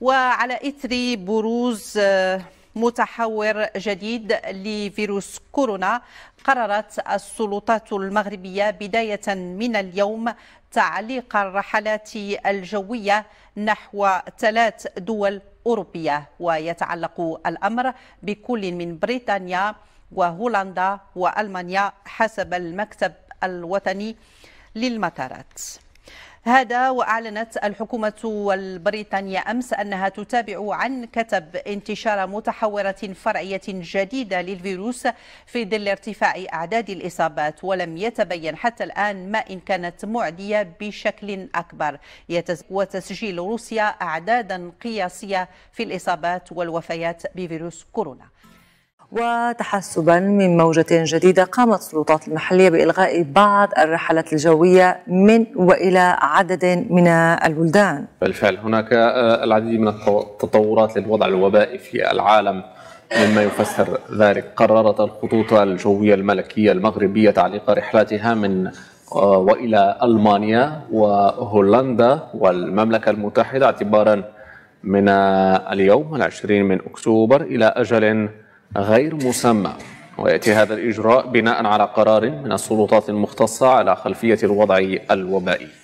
وعلى إثر بروز متحور جديد لفيروس كورونا، قررت السلطات المغربية بداية من اليوم تعليق الرحلات الجوية نحو 3 دول أوروبية، ويتعلق الأمر بكل من بريطانيا وهولندا وألمانيا حسب المكتب الوطني للمطارات. هذا وأعلنت الحكومة البريطانية أمس أنها تتابع عن كثب انتشار متحورة فرعية جديدة للفيروس في ظل ارتفاع أعداد الإصابات، ولم يتبين حتى الآن ما إن كانت معدية بشكل أكبر. وتسجيل روسيا أعدادا قياسية في الإصابات والوفيات بفيروس كورونا. وتحسبا من موجة جديدة، قامت السلطات المحلية بإلغاء بعض الرحلات الجوية من وإلى عدد من البلدان. بالفعل هناك العديد من التطورات للوضع الوبائي في العالم، مما يفسر ذلك قررت الخطوط الجوية الملكية المغربية تعليق رحلاتها من وإلى ألمانيا وهولندا والمملكة المتحدة اعتبارا من اليوم 20 أكتوبر إلى أجل غير مسمى. ويأتي هذا الإجراء بناء على قرار من السلطات المختصة على خلفية الوضع الوبائي.